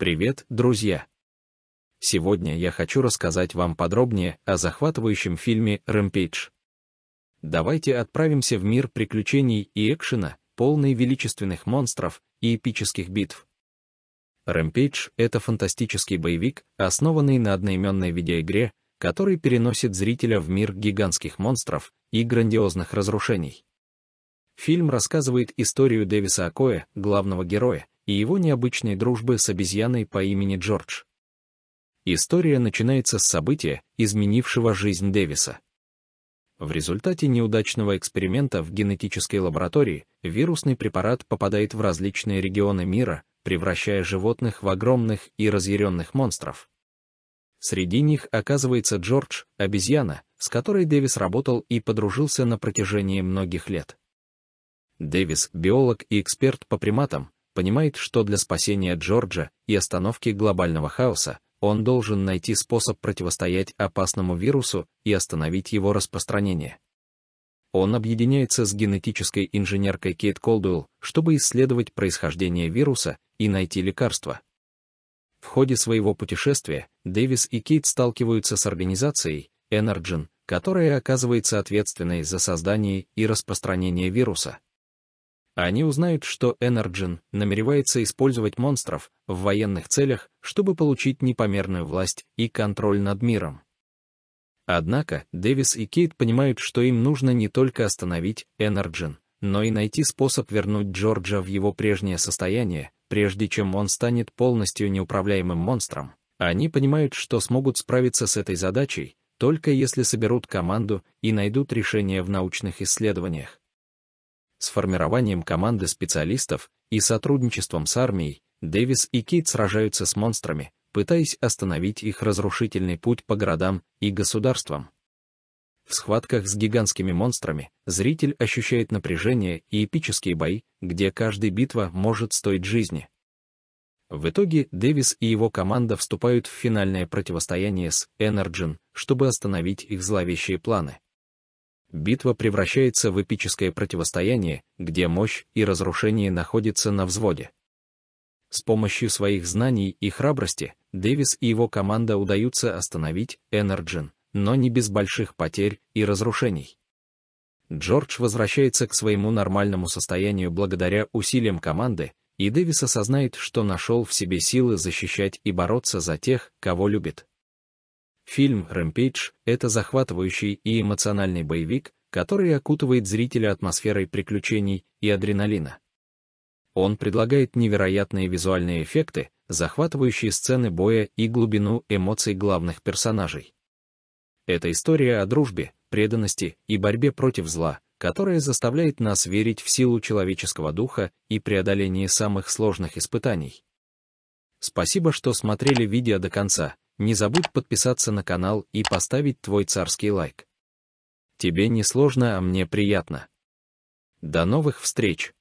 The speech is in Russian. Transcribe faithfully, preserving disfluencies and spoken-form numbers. Привет, друзья! Сегодня я хочу рассказать вам подробнее о захватывающем фильме «Рэмпейдж». Давайте отправимся в мир приключений и экшена, полный величественных монстров и эпических битв. «Рэмпейдж» — это фантастический боевик, основанный на одноименной видеоигре, который переносит зрителя в мир гигантских монстров и грандиозных разрушений. Фильм рассказывает историю Дэвиса Окойе, главного героя, и его необычной дружбы с обезьяной по имени Джордж. История начинается с события, изменившего жизнь Дэвиса. В результате неудачного эксперимента в генетической лаборатории вирусный препарат попадает в различные регионы мира, превращая животных в огромных и разъяренных монстров. Среди них оказывается Джордж, обезьяна, с которой Дэвис работал и подружился на протяжении многих лет. Дэвис, биолог и эксперт по приматам, понимает, что для спасения Джорджа и остановки глобального хаоса он должен найти способ противостоять опасному вирусу и остановить его распространение. Он объединяется с генетической инженеркой Кейт Колдуэл, чтобы исследовать происхождение вируса и найти лекарство. В ходе своего путешествия Дэвис и Кейт сталкиваются с организацией Energyne, которая оказывается ответственной за создание и распространение вируса. Они узнают, что Energyne намеревается использовать монстров в военных целях, чтобы получить непомерную власть и контроль над миром. Однако Дэвис и Кейт понимают, что им нужно не только остановить Energyne, но и найти способ вернуть Джорджа в его прежнее состояние, прежде чем он станет полностью неуправляемым монстром. Они понимают, что смогут справиться с этой задачей, только если соберут команду и найдут решение в научных исследованиях. С формированием команды специалистов и сотрудничеством с армией Дэвис и Кейт сражаются с монстрами, пытаясь остановить их разрушительный путь по городам и государствам. В схватках с гигантскими монстрами зритель ощущает напряжение и эпические бои, где каждая битва может стоить жизни. В итоге Дэвис и его команда вступают в финальное противостояние с Energyne, чтобы остановить их зловещие планы. Битва превращается в эпическое противостояние, где мощь и разрушение находятся на взводе. С помощью своих знаний и храбрости Дэвис и его команда удается остановить Energyne, но не без больших потерь и разрушений. Джордж возвращается к своему нормальному состоянию благодаря усилиям команды, и Дэвис осознает, что нашел в себе силы защищать и бороться за тех, кого любит. Фильм «Рэмпейдж» — это захватывающий и эмоциональный боевик, который окутывает зрителя атмосферой приключений и адреналина. Он предлагает невероятные визуальные эффекты, захватывающие сцены боя и глубину эмоций главных персонажей. Это история о дружбе, преданности и борьбе против зла, которая заставляет нас верить в силу человеческого духа и преодоление самых сложных испытаний. Спасибо, что смотрели видео до конца. Не забудь подписаться на канал и поставить твой царский лайк. Тебе не сложно, а мне приятно. До новых встреч!